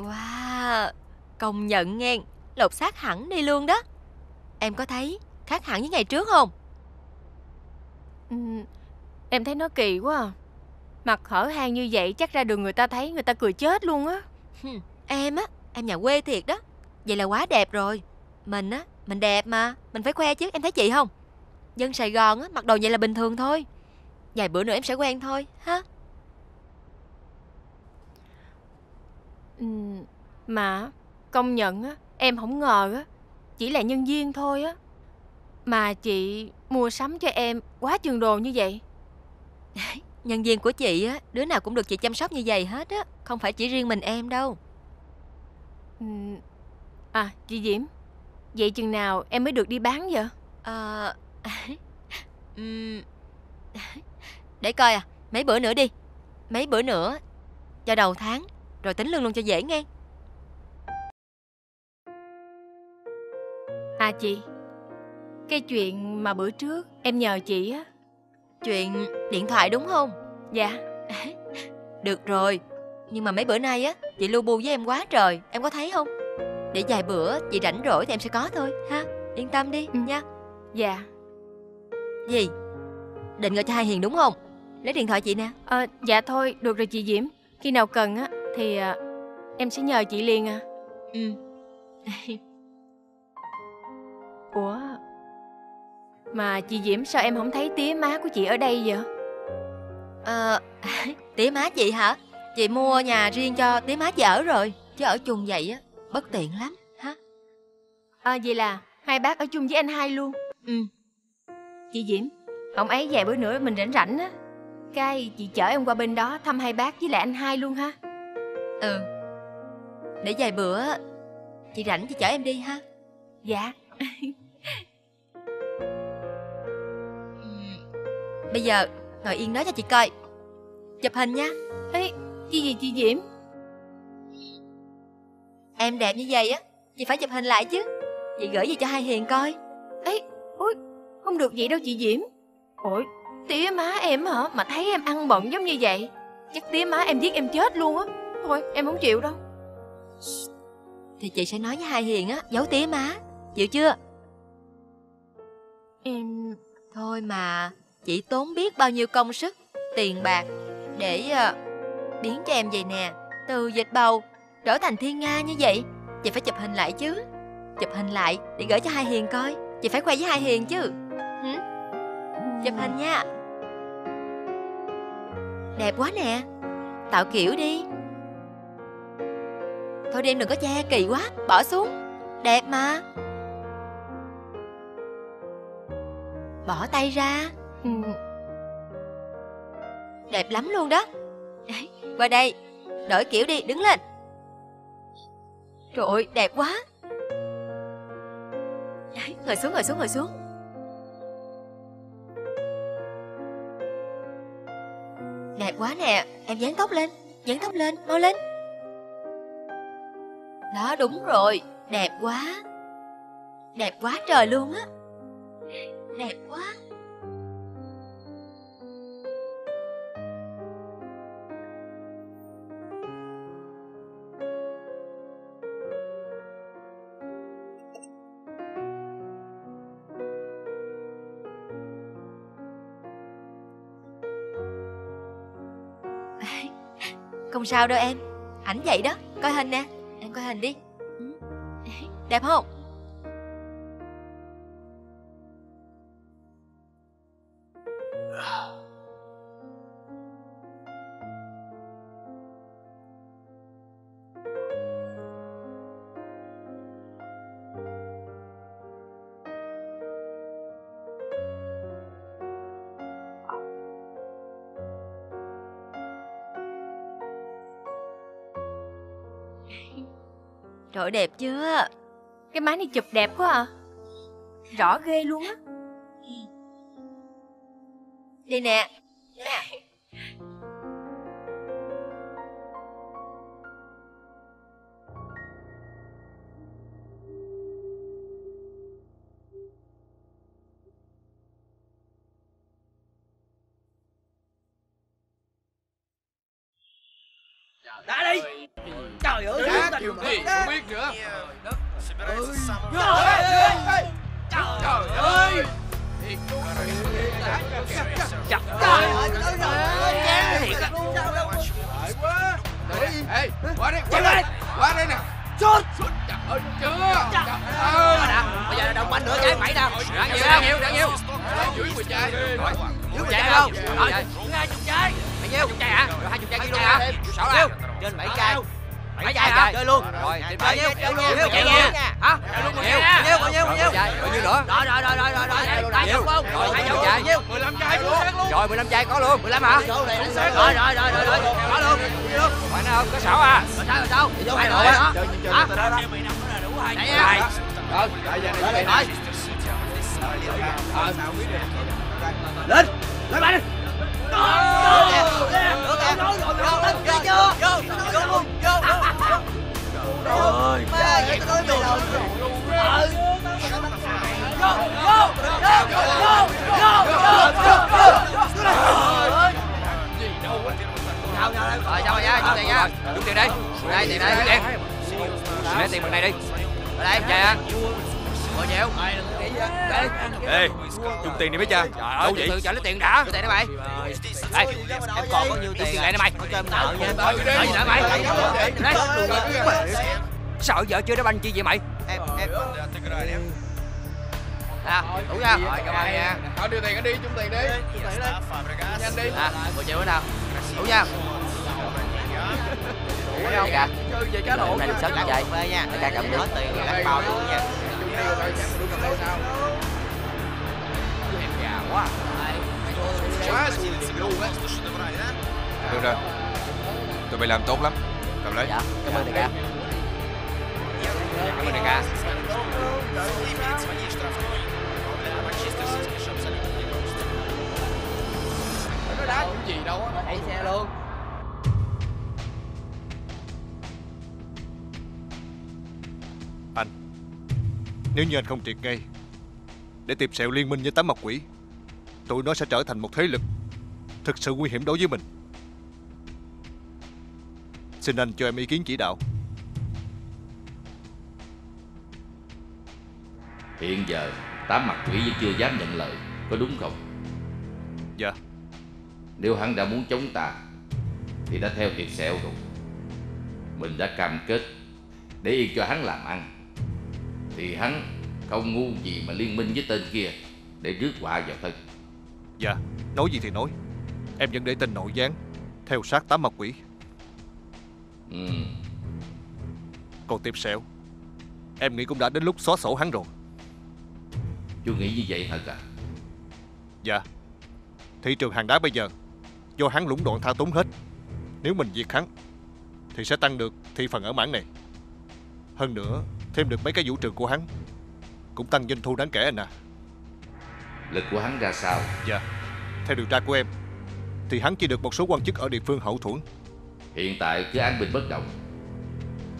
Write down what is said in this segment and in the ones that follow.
Wow, công nhận nghe, lột xác hẳn đi luôn đó. Em có thấy khác hẳn với ngày trước không? Em thấy nó kỳ quá à. Mặt hở hang như vậy chắc ra đường người ta thấy người ta cười chết luôn á. Em nhà quê thiệt đó. Vậy là quá đẹp rồi. Mình á, mình đẹp mà, mình phải khoe chứ, em thấy chị không? Dân Sài Gòn á, mặc đồ vậy là bình thường thôi. Vài bữa nữa em sẽ quen thôi, ha. Mà công nhận á, em không ngờ á, chỉ là nhân viên thôi á, mà chị mua sắm cho em quá chừng đồ như vậy. Nhân viên của chị á, đứa nào cũng được chị chăm sóc như vậy hết á, không phải chỉ riêng mình em đâu. À, chị Diễm, vậy chừng nào em mới được đi bán vậy? Để coi à, mấy bữa nữa đi. Mấy bữa nữa cho đầu tháng rồi tính lương luôn cho dễ nghe. À chị, cái chuyện mà bữa trước em nhờ chị á. Chuyện điện thoại đúng không? Dạ. Được rồi. Nhưng mà mấy bữa nay á, chị lu bu với em quá trời, em có thấy không? Để vài bữa chị rảnh rỗi thì em sẽ có thôi ha. Yên tâm đi nha. Dạ. Gì? Định gọi cho Hai Hiền đúng không? Lấy điện thoại chị nè. Dạ thôi, được rồi chị Diễm. Khi nào cần á thì em sẽ nhờ chị liền à. Ủa, mà chị Diễm sao em không thấy tía má của chị ở đây vậy? Tía má chị hả? Chị mua nhà riêng cho tía má chị ở rồi, chứ ở chung vậy á bất tiện lắm ha. Vậy là hai bác ở chung với anh Hai luôn. Chị Diễm, ông ấy vài bữa nữa mình rảnh rảnh á, cái chị chở em qua bên đó thăm hai bác với lại anh Hai luôn ha. Để vài bữa chị rảnh chị chở em đi ha. Dạ. Bây giờ ngồi yên đó cho chị coi, chụp hình nha. Ê, chi gì chị Diễm? Em đẹp như vậy á, chị phải chụp hình lại chứ. Chị gửi gì cho Hai Hiền coi. Ê, ôi, không được vậy đâu chị Diễm. Ôi, tía má em hả, mà thấy em ăn bận giống như vậy chắc tía má em giết em chết luôn á. Thôi em không chịu đâu. Thì chị sẽ nói với Hai Hiền á, giấu tía má, chịu chưa? Em... Thôi mà, chị tốn biết bao nhiêu công sức, tiền bạc để biến cho em vậy nè, từ dịch bầu trở thành thiên nga như vậy. Chị phải chụp hình lại chứ. Chụp hình lại để gửi cho Hai Hiền coi. Chị phải khoe với Hai Hiền chứ. Chụp hình nha. Đẹp quá nè, tạo kiểu đi. Thôi đi em đừng có che, kỳ quá, bỏ xuống. Đẹp mà. Bỏ tay ra. Đẹp lắm luôn đó. Qua đây, đổi kiểu đi, đứng lên. Trời ơi, đẹp quá. Ngồi xuống, ngồi xuống, ngồi xuống. Đẹp quá nè, em dán tóc lên. Dán tóc lên, mau lên. Đó, đúng rồi, đẹp quá. Đẹp quá trời luôn á. Đẹp quá. Không sao đâu em, ảnh vậy đó, coi hình nè, em coi hình đi. Đẹp không? Trời ơi, đẹp chưa? Cái máy này chụp đẹp quá à. Rõ ghê luôn á. Đây nè. Đã đi. Trời ơi, đá kiểu gì không biết nữa. Trời ơi. Chặt trời ơi, tới rồi. Chán thiệt á. Quá. Ê, qua đây nè. Sút. Sút trời ơi chưa. Trời ơi. Bây giờ là đồng anh nữa trái bảy đâu. Đã nhiều. Dưới 10 trái. Dưới 10 trái không? Rồi. 20 trái. Nhiêu? 20 chai hả? Rồi 20 chai luôn hả? 6 đâu? Trên 7 chai. 7 chai hả? Chơi luôn. Rồi, tìm bao nhiêu? Chơi luôn, chạy nha. Hả? Chơi luôn bao nhiêu? Bao nhiêu nữa? Rồi. Bao nhiêu không? Rồi 2 chai. 15 chai luôn. Rồi 15 chai có luôn. 15 hả? Rồi. Có luôn. Phải không? Có 6 à. Rồi sao? Vô 2 rồi hả? Hả? Đủ 2 chai. Rồi, chạy ra này. Rồi. Lên. Lên bạn đi. Chung tiền đi mấy cha. Trời ơi, tự trả lấy tiền đã. Cho tiền đó mày. Đây, em còn có nhiêu tiền lại nè mày. Cho em nợ nha. Nợ gì nữa mày? Đây. Sợ vợ chưa đá banh chi vậy mày? Em. À, đủ nha. Rồi cảm ơn nha. Thôi đưa tiền đi, chung tiền đi. Nhanh đi. À, 10 triệu nữa nào. Đủ nha. Đủ không kìa. Chơi về cá độ. Này sớm như vậy. Để cả cầm hết tiền lát bao luôn nha. Quá. Được rồi. Tụi mày làm tốt lắm. Cầm lấy. Dạ, cảm ơn đại ca. Nó đá gì đâu á, đẩy xe luôn. Anh, nếu như anh không triệt ngay để tiệp sẹo liên minh với Tám Mặt Quỷ, tụi nó sẽ trở thành một thế lực thực sự nguy hiểm đối với mình. Xin anh cho em ý kiến chỉ đạo. Hiện giờ Tám Mặt Quỷ vẫn chưa dám nhận lời, có đúng không? Dạ. Nếu hắn đã muốn chống ta thì đã theo hiệp sẹo rồi. Mình đã cam kết để yên cho hắn làm ăn, thì hắn không ngu gì mà liên minh với tên kia để rước họa vào thân. Dạ, nói gì thì nói, em vẫn để tên nội gián theo sát Tám Mặt Quỷ. Còn tiệp sẹo, em nghĩ cũng đã đến lúc xóa sổ hắn rồi. Chú nghĩ như vậy thật à? Dạ. Thị trường hàng đá bây giờ do hắn lũng đoạn thao túng hết. Nếu mình diệt hắn thì sẽ tăng được thị phần ở mảng này. Hơn nữa thêm được mấy cái vũ trường của hắn cũng tăng doanh thu đáng kể anh à. Lịch của hắn ra sao? Dạ, theo điều tra của em thì hắn chỉ được một số quan chức ở địa phương hậu thuẫn. Hiện tại cứ an bình bất động,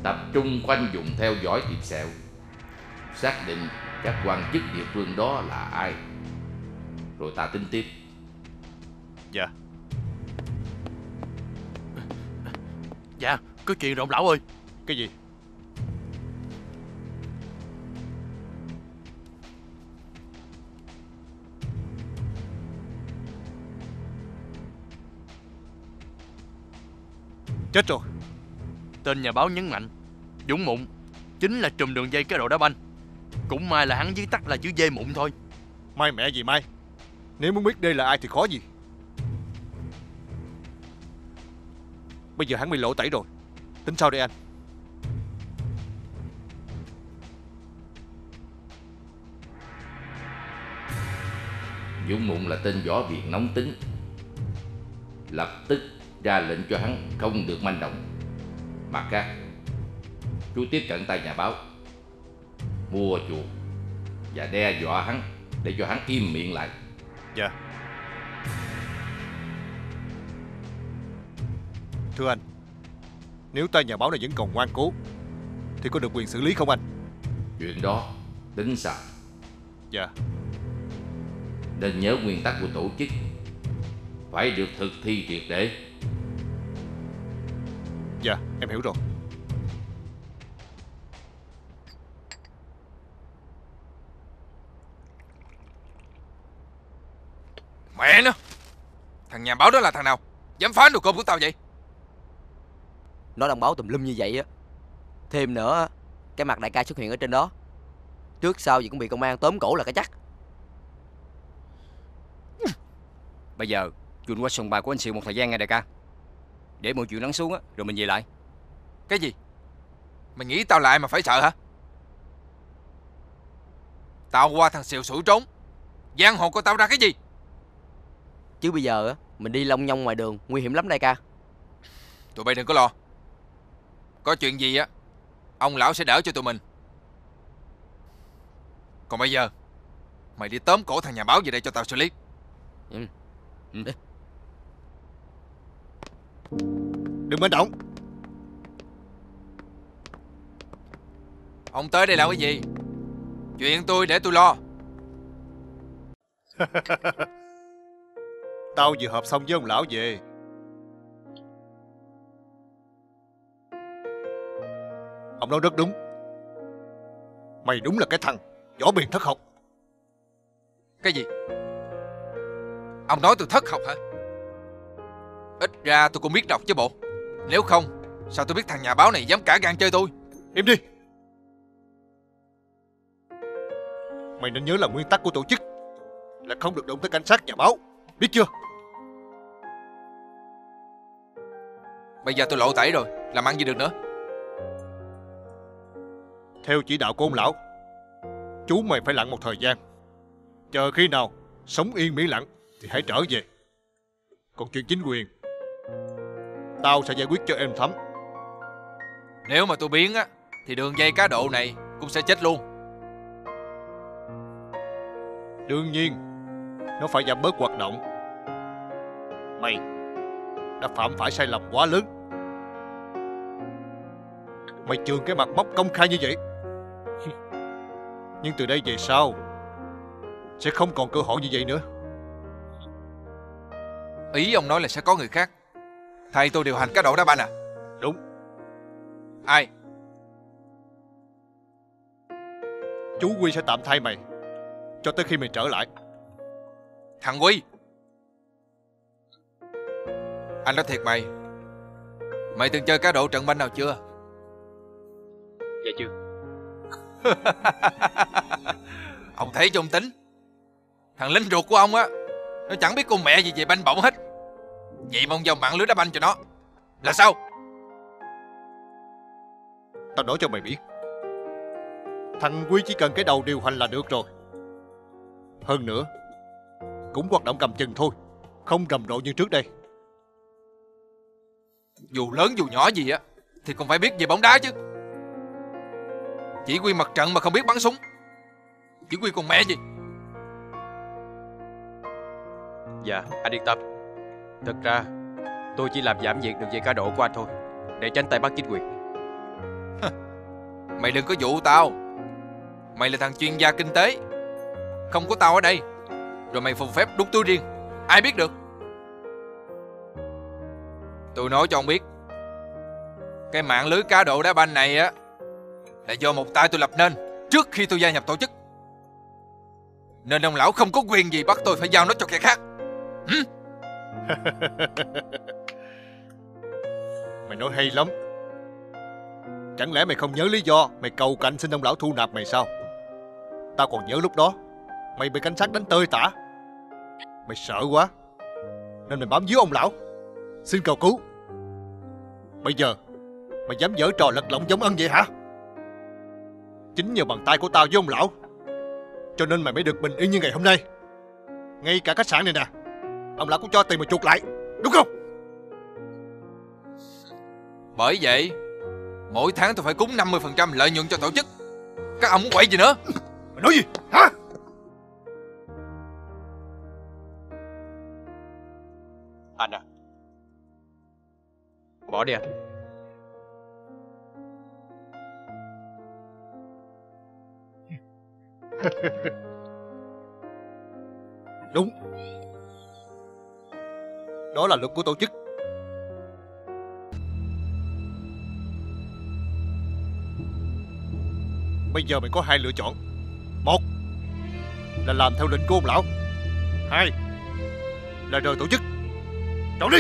tập trung khoanh vùng theo dõi tiệp sẹo, xác định các quan chức địa phương đó là ai, rồi ta tính tiếp. Dạ. Dạ, có chuyện rồi ông lão ơi. Cái gì? Chết rồi. Tên nhà báo nhấn mạnh Dũng Mụn chính là trùm đường dây cá độ đá banh. Cũng may là hắn viết tắt là chữ D Mụn thôi. May mẹ gì may. Nếu muốn biết đây là ai thì khó gì. Bây giờ hắn bị lộ tẩy rồi, tính sao đây anh? Dũng Mụn là tên võ viện nóng tính, lập tức ra lệnh cho hắn không được manh động. Mặt khác, chú tiếp cận tay nhà báo, mua chuộc và đe dọa hắn để cho hắn im miệng lại. Dạ. Thưa anh, nếu tay nhà báo này vẫn còn ngoan cố thì có được quyền xử lý không anh? Chuyện đó tính sao? Dạ. Nên nhớ nguyên tắc của tổ chức phải được thực thi triệt để. Dạ, em hiểu rồi. Mẹ nó, thằng nhà báo đó là thằng nào? Dám phá đồ cơm của tao vậy? Nó đang báo tùm lum như vậy á. Thêm nữa, cái mặt đại ca xuất hiện ở trên đó, trước sau gì cũng bị công an tóm cổ là cái chắc. Bây giờ chuyện qua sòng bài của anh Siêu một thời gian nghe đại ca, để mọi chuyện lắng xuống á, rồi mình về lại. Cái gì? Mày nghĩ tao lại mà phải sợ hả? Tao qua thằng Siêu sủi trốn, giang hồ của tao ra cái gì? Chứ bây giờ á, mình đi long nhong ngoài đường nguy hiểm lắm đại ca. Tụi bay đừng có lo, có chuyện gì á ông lão sẽ đỡ cho tụi mình. Còn bây giờ mày đi tóm cổ thằng nhà báo về đây cho tao xử lý. Đừng manh động. Ông tới đây làm cái gì? Chuyện tôi để tôi lo. Tao vừa họp xong với ông lão về. Ông nói rất đúng. Mày đúng là cái thằng võ biền thất học. Cái gì? Ông nói tôi thất học hả? Ít ra tôi cũng biết đọc chứ bộ. Nếu không sao tôi biết thằng nhà báo này dám cả gan chơi tôi. Im đi. Mày nên nhớ là nguyên tắc của tổ chức là không được động tới cảnh sát, nhà báo, biết chưa? Bây giờ tôi lộ tẩy rồi, làm ăn gì được nữa. Theo chỉ đạo của ông lão, chú mày phải lặn một thời gian. Chờ khi nào sống yên miễn lặng thì hãy trở về. Còn chuyện chính quyền, tao sẽ giải quyết cho em thấm. Nếu mà tôi biến á thì đường dây cá độ này cũng sẽ chết luôn. Đương nhiên nó phải giảm bớt hoạt động. Mày đã phạm phải sai lầm quá lớn. Mày chường cái mặt móc công khai như vậy, nhưng từ đây về sau sẽ không còn cơ hội như vậy nữa. Ý ông nói là sẽ có người khác thay tôi điều hành cá độ đá banh à? Đúng. Ai? Chú Quy sẽ tạm thay mày cho tới khi mày trở lại. Thằng Quy, anh nói thiệt mày, mày từng chơi cá độ trận banh nào chưa? Dạ chưa. Ông thấy cho ông tính, thằng lính ruột của ông á, nó chẳng biết con mẹ gì về banh bổng hết. Vậy mong vào mạng lưới đá banh cho nó là sao? Tao nói cho mày biết, thằng Quy chỉ cần cái đầu điều hành là được rồi. Hơn nữa cũng hoạt động cầm chừng thôi, không rầm rộ như trước đây. Dù lớn dù nhỏ gì á thì còn phải biết về bóng đá chứ. Chỉ huy mặt trận mà không biết bắn súng, chỉ huy con mẹ gì. Dạ, anh yên tâm. Thật ra tôi chỉ làm giảm việc được dây cá độ của anh thôi, để tránh tay bắt chính quyền. Mày đừng có dụ tao. Mày là thằng chuyên gia kinh tế, không có tao ở đây rồi mày phùng phép đút túi riêng, ai biết được. Tôi nói cho ông biết, cái mạng lưới cá độ đá banh này á là do một tay tôi lập nên trước khi tôi gia nhập tổ chức, nên ông lão không có quyền gì bắt tôi phải giao nó cho kẻ khác. Mày nói hay lắm. Chẳng lẽ mày không nhớ lý do mày cầu cạnh xin ông lão thu nạp mày sao? Tao còn nhớ lúc đó mày bị cảnh sát đánh tơi tả. Mày sợ quá nên mày bám víu ông lão xin cầu cứu. Bây giờ mày dám giở trò lật lọng giống Ân vậy hả? Chính nhờ bàn tay của tao với ông lão cho nên mày mới được bình yên như ngày hôm nay. Ngay cả khách sạn này nè, ông lão cũng cho tiền mà chuộc lại, đúng không? Bởi vậy mỗi tháng tôi phải cúng 50% lợi nhuận cho tổ chức. Các ông muốn quậy gì nữa? Mày nói gì hả? Anh à, bỏ đi anh. Đúng, đó là luật của tổ chức. Bây giờ mày có hai lựa chọn. Một là làm theo lệnh của ông lão, hai là rời tổ chức. Chọn đi.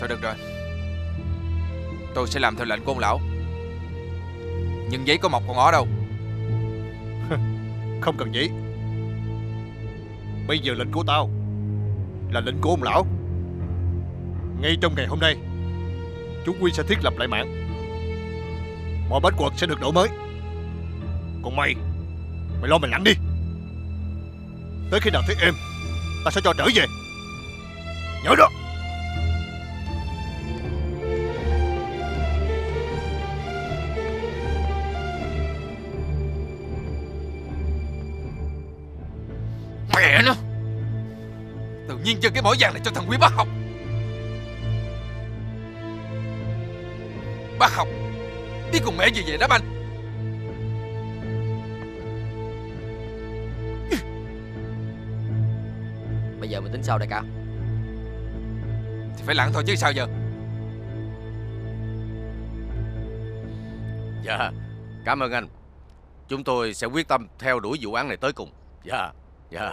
Thôi được rồi, tôi sẽ làm theo lệnh của ông lão. Nhưng giấy có mọc con ó đâu. Không cần giấy. Bây giờ lệnh của tao là lệnh của ông lão. Ngay trong ngày hôm nay, chúng quy sẽ thiết lập lại mạng. Mọi bách quật sẽ được đổi mới. Còn mày, mày lo mày lặn đi. Tới khi nào thấy êm, ta sẽ cho trở về. Nhớ đó. Mẹ nó, tự nhiên giơ cái mỏ vàng này cho thằng Quý bác học. Bác học đi cùng mẹ gì vậy đám anh? Bây giờ mình tính sao đại ca? Thì phải lặn thôi chứ sao giờ. Dạ, cảm ơn anh. Chúng tôi sẽ quyết tâm theo đuổi vụ án này tới cùng. Dạ, dạ.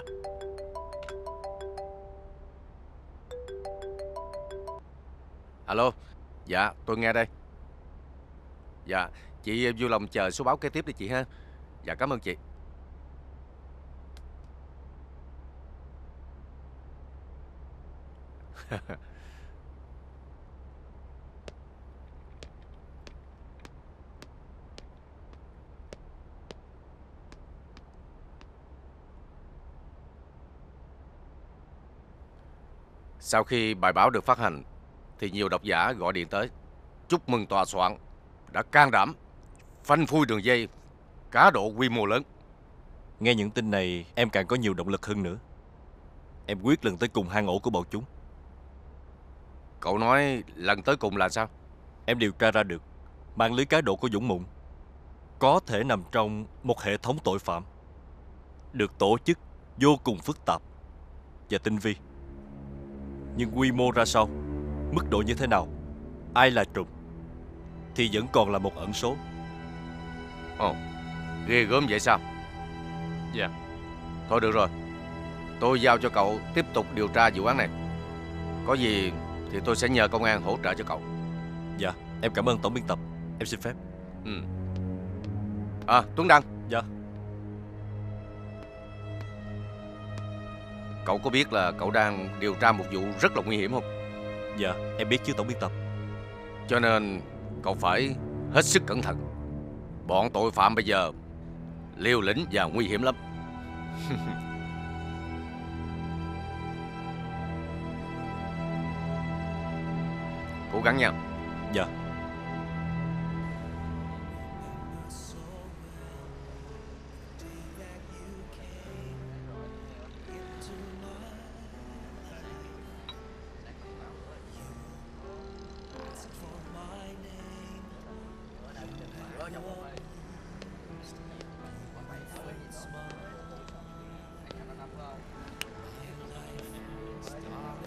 Alo, dạ tôi nghe đây. Dạ, chị vui lòng chờ số báo kế tiếp đi chị ha. Dạ, cảm ơn chị. Sau khi bài báo được phát hành thì nhiều độc giả gọi điện tới chúc mừng tòa soạn đã can đảm phanh phui đường dây cá độ quy mô lớn. Nghe những tin này em càng có nhiều động lực hơn nữa. Em quyết lần tới cùng hang ổ của bọn chúng. Cậu nói lần tới cùng là sao? Em điều tra ra được mạng lưới cá độ của Dũng Mụn có thể nằm trong một hệ thống tội phạm được tổ chức vô cùng phức tạp và tinh vi. Nhưng quy mô ra sao, mức độ như thế nào, ai là trùm thì vẫn còn là một ẩn số. Ồ, ghê gớm vậy sao? Dạ. Thôi được rồi, tôi giao cho cậu tiếp tục điều tra vụ án này. Có gì thì tôi sẽ nhờ công an hỗ trợ cho cậu. Dạ, em cảm ơn tổng biên tập. Em xin phép. Ừ. À, Tuấn Đăng. Dạ. Cậu có biết là cậu đang điều tra một vụ rất là nguy hiểm không? Dạ, em biết chứ tổng biên tập. Cho nên cậu phải hết sức cẩn thận. Bọn tội phạm bây giờ liều lĩnh và nguy hiểm lắm. Cố gắng nha. Dạ.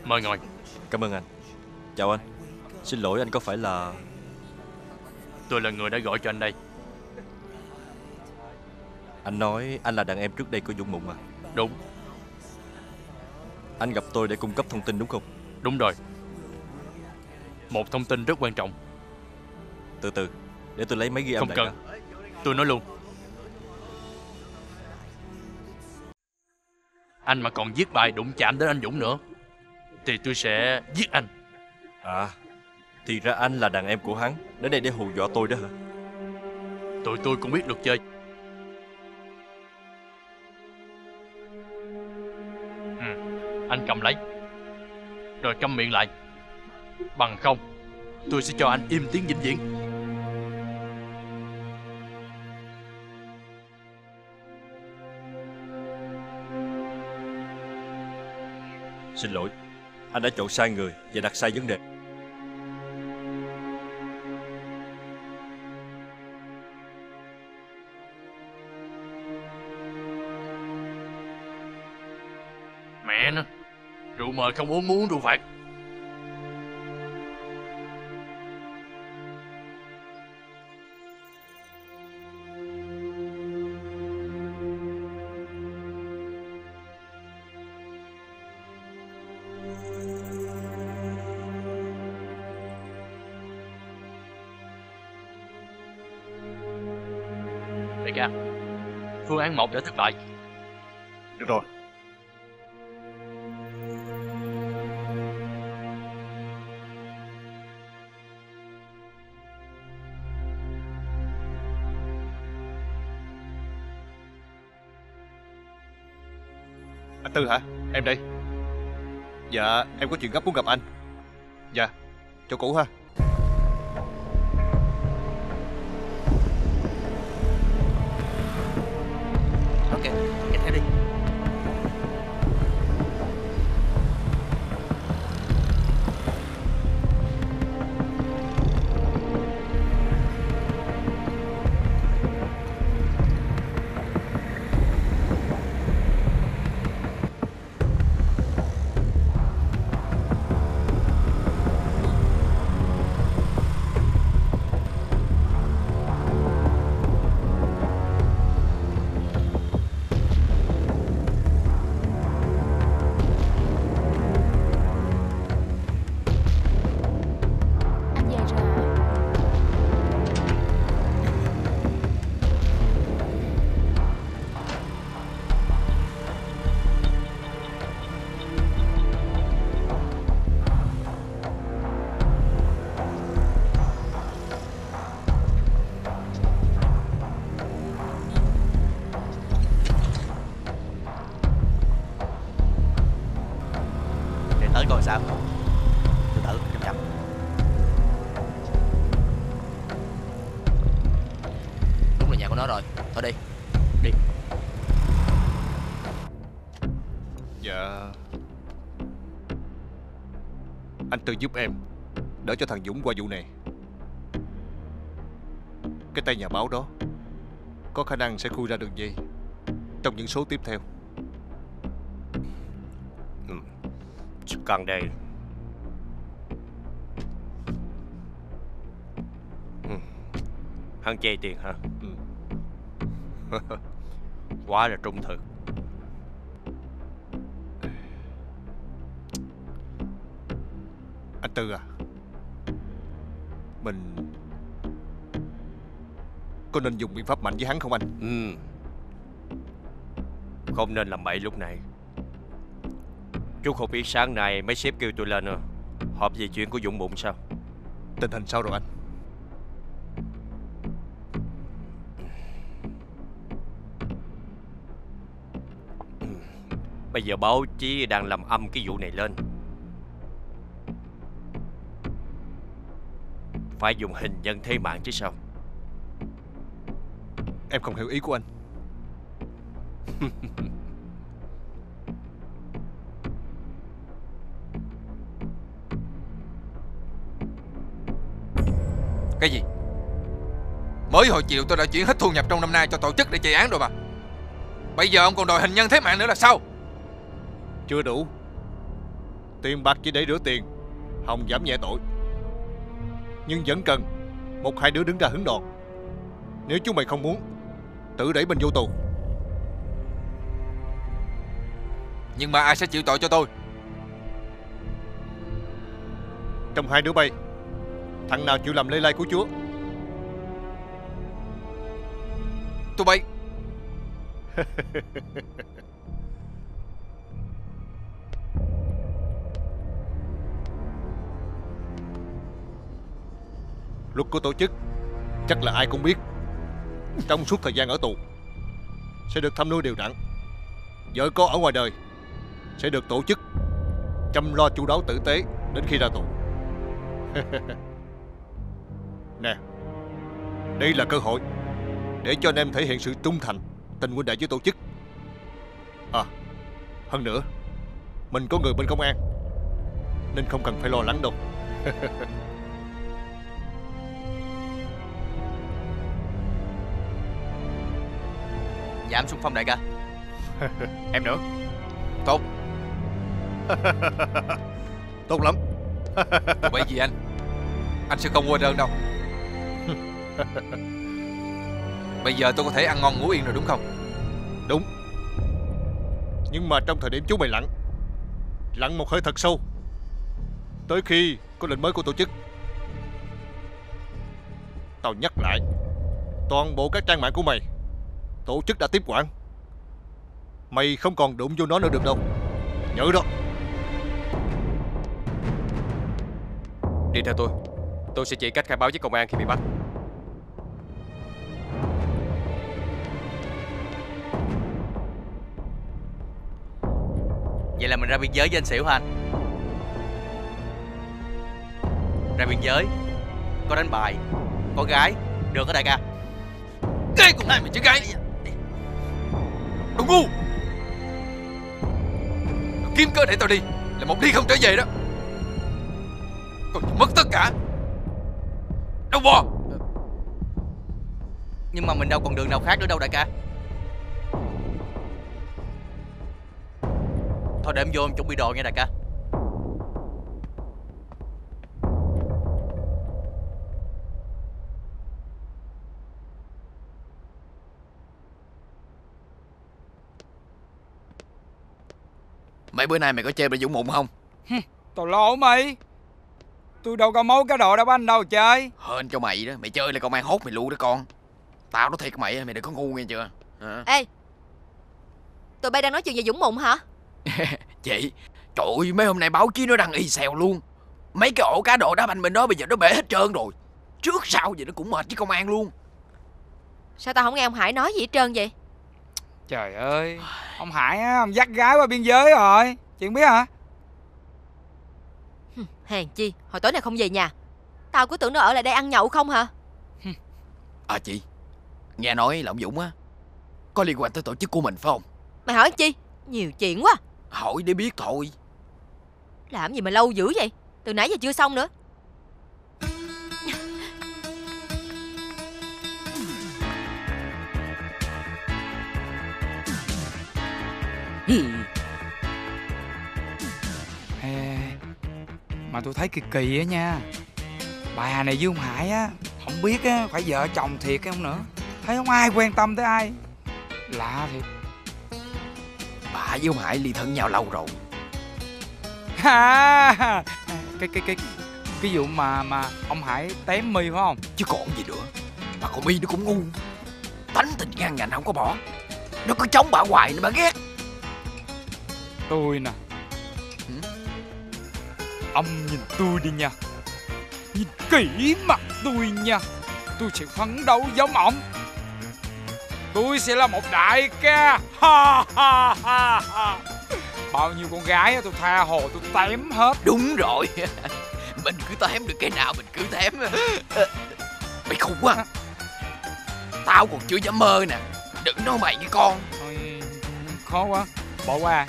Mời ngồi. Cảm ơn anh. Chào anh. Xin lỗi, anh có phải là... Tôi là người đã gọi cho anh đây. Anh nói anh là đàn em trước đây của Dũng Mụn à? Đúng. Anh gặp tôi để cung cấp thông tin đúng không? Đúng rồi. Một thông tin rất quan trọng. Từ từ, để tôi lấy máy ghi âm lại. Không cần, tôi nói luôn. Anh mà còn viết bài đụng chạm đến anh Dũng nữa thì tôi sẽ giết anh. À, thì ra anh là đàn em của hắn đến đây để hù dọa tôi đó hả? Tụi tôi cũng biết luật chơi. Ừ, anh cầm lấy rồi câm miệng lại, bằng không tôi sẽ cho anh im tiếng vĩnh viễn. Xin lỗi, anh đã chọn sai người và đặt sai vấn đề. Mẹ nó, rượu mời không uống, muốn rượu phạt. đề ra. Phương án 1 đã thất bại. Được rồi, anh Tư hả? Em đây. Dạ, em có chuyện gấp muốn gặp anh. Dạ, chỗ cũ ha. Ok, nghe theo đi. Coi sao, từ từ, chậm chậm. Đúng là nhà của nó rồi. Thôi đi, đi. Dạ, anh Tư giúp em đỡ cho thằng Dũng qua vụ này. Cái tay nhà báo đó có khả năng sẽ khui ra đường dây trong những số tiếp theo. Cần đây. Hắn chê tiền hả? Quá là trung thực. Anh Tư à, mình có nên dùng biện pháp mạnh với hắn không anh? Không nên làm bậy lúc này. Chú không biết sáng nay mấy sếp kêu tôi lên à? Họp về chuyện của Dũng Bụng sao? Tình hình sao rồi anh? Bây giờ báo chí đang làm âm cái vụ này lên. Phải dùng hình nhân thế mạng chứ sao? Em không hiểu ý của anh. Cái gì? Mới hồi chiều tôi đã chuyển hết thu nhập trong năm nay cho tổ chức để chạy án rồi mà. Bây giờ ông còn đòi hình nhân thế mạng nữa là sao? Chưa đủ. Tiền bạc chỉ để rửa tiền, hòng giảm nhẹ tội. Nhưng vẫn cần một hai đứa đứng ra hứng đòn. Nếu chúng mày không muốn, tự đẩy mình vô tù. Nhưng mà ai sẽ chịu tội cho tôi? Trong hai đứa bay, thằng nào chịu làm lê lai của Chúa? Tụi bay. Luật của tổ chức chắc là ai cũng biết. Trong suốt thời gian ở tù sẽ được thăm nuôi đều đặn. Vợ con ở ngoài đời sẽ được tổ chức chăm lo chu đáo tử tế đến khi ra tù. Nè, đây là cơ hội để cho anh em thể hiện sự trung thành, tình huynh đệ với tổ chức. À, hơn nữa mình có người bên công an nên không cần phải lo lắng đâu. Giảm xung phong đại ca. Em nữa. Tốt. Tốt lắm. Bởi vì anh sẽ không quên ơn đâu. Bây giờ tôi có thể ăn ngon ngủ yên rồi đúng không? Đúng. Nhưng mà trong thời điểm chú mày lặn, lặn một hơi thật sâu, tới khi có lệnh mới của tổ chức. Tao nhắc lại, toàn bộ các trang mạng của mày tổ chức đã tiếp quản, mày không còn đụng vô nó nữa được đâu. Nhớ đó. Đi theo tôi sẽ chỉ cách khai báo với công an khi bị bắt. Vậy là mình ra biên giới với anh Xỉu hả anh? Ra biên giới có đánh bài, có gái, được hả đại ca? Cái cùng này mày chứ gái đi. Đồ ngu, đồ kiếm cớ để tao đi là một đi không trở về đó. Còn mất tất cả. Đâu bò. Nhưng mà mình đâu còn đường nào khác nữa đâu đại ca. Thôi để em vô em chuẩn bị đồ nha đại ca. Mấy bữa nay mày có chơi bị Dũng mụn không? Tao lo mày. Tôi đâu có máu cá đồ đâu anh đâu chơi. Hên cho mày đó, mày chơi là công an hốt mày luôn đó con. Tao nói thiệt mày, mày đừng có ngu nghe chưa. Ê, tụi bay đang nói chuyện về Dũng mụn hả? Chị, trời ơi mấy hôm nay báo chí nó đăng y xèo luôn. Mấy cái ổ cá độ đá banh bên đó bây giờ nó bể hết trơn rồi. Trước sau gì nó cũng mệt với công an luôn. Sao tao không nghe ông Hải nói gì hết trơn vậy? Trời ơi, ông Hải á, ông dắt gái qua biên giới rồi. Chị không biết hả? Hèn chi, hồi tối nay không về nhà. Tao cứ tưởng nó ở lại đây ăn nhậu không hả? À chị, nghe nói là ông Dũng á có liên quan tới tổ chức của mình phải không? Mày hỏi chi? Nhiều chuyện quá. Hỏi để biết thôi. Làm gì mà lâu dữ vậy? Từ nãy giờ chưa xong nữa. Mà tôi thấy kỳ kỳ á nha. Bà này với ông Hải á, không biết á, phải vợ chồng thiệt hay không nữa. Thấy không ai quan tâm tới ai. Lạ thiệt. Bà với ông Hải ly thân nhau lâu rồi. Cái vụ mà ông Hải tém mi phải không? Chứ còn gì nữa. Mà con mi nó cũng ngu. Tánh tình ngang ngạnh không có bỏ. Nó cứ chống bà hoài nữa bà ghét. Tôi nè, ông nhìn tôi đi nha, nhìn kỹ mặt tôi nha. Tôi sẽ phấn đấu giống ổng. Tôi sẽ là một đại ca. Bao nhiêu con gái tôi tha hồ tôi tém hết. Đúng rồi. Mình cứ tém được cái nào mình cứ tém. Mày khùng quá. Tao còn chưa dám mơ nè. Đừng nói mày với con. Thôi, khó quá. Bỏ qua.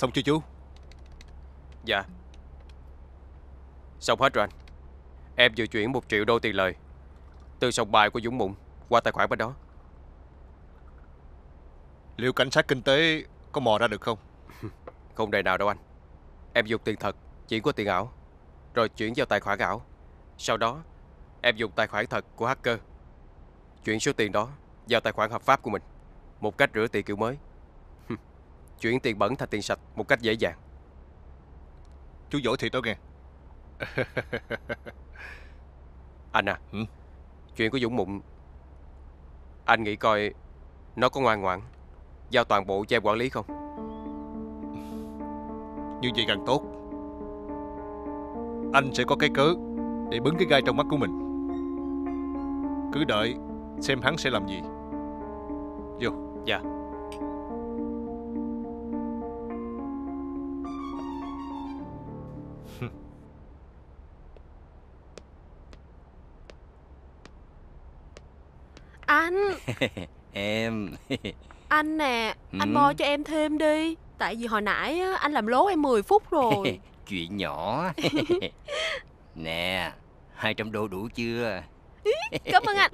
Xong chưa chú? Dạ. Xong hết rồi anh. Em vừa chuyển 1 triệu đô tiền lời từ sòng bài của Dũng Mụn qua tài khoản bên đó. Liệu cảnh sát kinh tế có mò ra được không? Không đời nào đâu anh. Em dùng tiền thật chuyển qua tiền ảo, rồi chuyển vào tài khoản ảo. Sau đó em dùng tài khoản thật của hacker chuyển số tiền đó vào tài khoản hợp pháp của mình. Một cách rửa tiền kiểu mới. Chuyển tiền bẩn thành tiền sạch một cách dễ dàng. Chú giỏi thiệt đó nghe. Anh à, chuyện của Dũng Mụn, anh nghĩ coi nó có ngoan ngoãn giao toàn bộ cho em quản lý không? Như vậy càng tốt. Anh sẽ có cái cớ để bứng cái gai trong mắt của mình. Cứ đợi xem hắn sẽ làm gì. Vô. Dạ. Anh. Em. Anh nè, anh bo cho em thêm đi. Tại vì hồi nãy anh làm lố em 10 phút rồi. Chuyện nhỏ. Nè, 200 đô đủ chưa? Cảm ơn anh.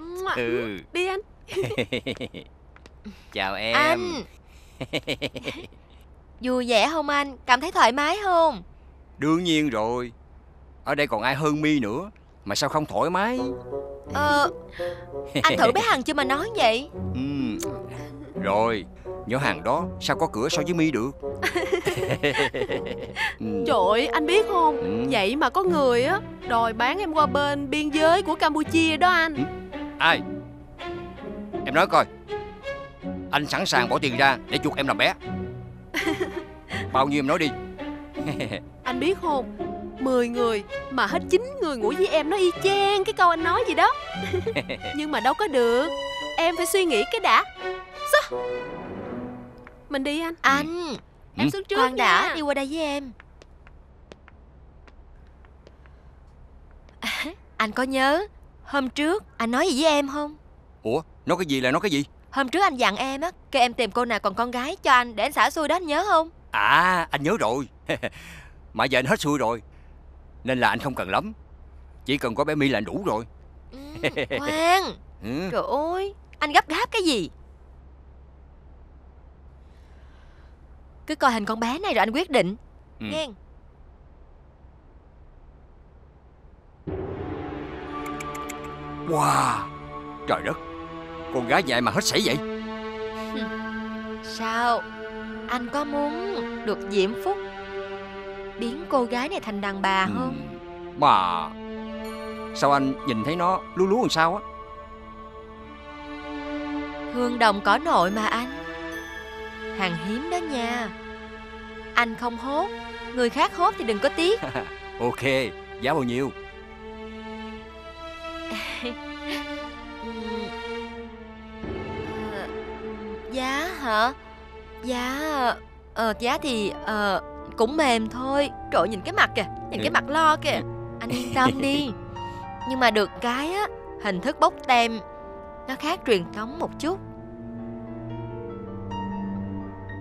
Đi anh. Chào em. Anh. Vui vẻ không anh? Cảm thấy thoải mái không? Đương nhiên rồi. Ở đây còn ai hơn mi nữa. Mà sao không thoải mái? Anh thử bé Hằng chưa mà nói vậy. Rồi, nhỏ Hằng đó sao có cửa so với mi được. Trời ơi, anh biết không, vậy mà có người á đòi bán em qua bên biên giới của Campuchia đó anh. Ai? Em nói coi. Anh sẵn sàng bỏ tiền ra để chuộc em làm bé. Bao nhiêu em nói đi. Anh biết không, 10 người mà hết 9 người ngủ với em, nó y chang cái câu anh nói gì đó. Nhưng mà đâu có được, em phải suy nghĩ cái đã. Sao? Mình đi anh. Anh, em xuống trước. Khoan đã, đi qua đây với em. Anh có nhớ hôm trước anh nói gì với em không? Ủa, nói cái gì là nói cái gì? Hôm trước anh dặn em á, kêu em tìm cô nào còn con gái cho anh để anh xả xui đó, anh nhớ không? À, anh nhớ rồi. Mà giờ anh hết xui rồi, nên là anh không cần lắm. Chỉ cần có bé My là đủ rồi. Khoan. Trời ơi, anh gấp gáp cái gì? Cứ coi hình con bé này rồi anh quyết định. Nghe. Wow, trời đất, con gái vậy mà hết sảy vậy. Sao? Anh có muốn được diễm phúc, biến cô gái này thành đàn bà không? Bà, sao anh nhìn thấy nó lú lú làm sao á? Hương đồng cỏ nội mà anh, hàng hiếm đó nha. Anh không hốt, người khác hốt thì đừng có tiếc. Ok, giá bao nhiêu? giá hả? Giá thì cũng mềm thôi. Trời ơi, nhìn cái mặt kìa, nhìn cái mặt lo kìa. Anh yên tâm đi. Nhưng mà được cái á, hình thức bốc tem nó khác truyền thống một chút.